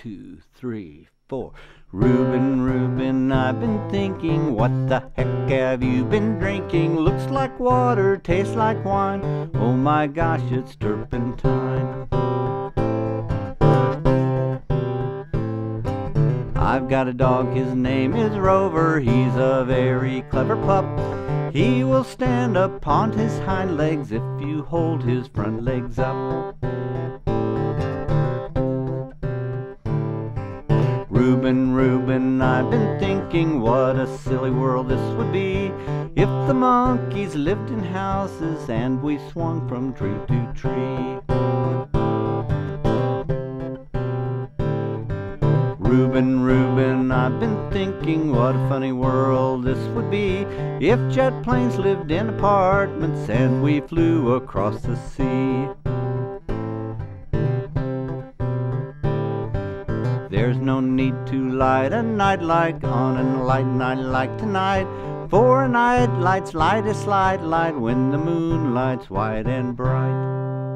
two, three, four. Reuben, Reuben, I've been thinking, what the heck have you been drinking? Looks like water, tastes like wine, oh my gosh, it's turpentine. I've got a dog, his name is Rover, he's a very clever pup. He will stand up on his hind legs if you hold his front legs up. Reuben, Reuben, I've been thinking, what a silly world this would be if the monkeys lived in houses and we swung from tree to tree. Reuben, Reuben, I've been thinking, what a funny world this would be if jet planes lived in apartments and we flew across the sea. There's no need to light a nightlight on a light night like tonight, for a nightlight's light is light when the moonlight's wide and bright.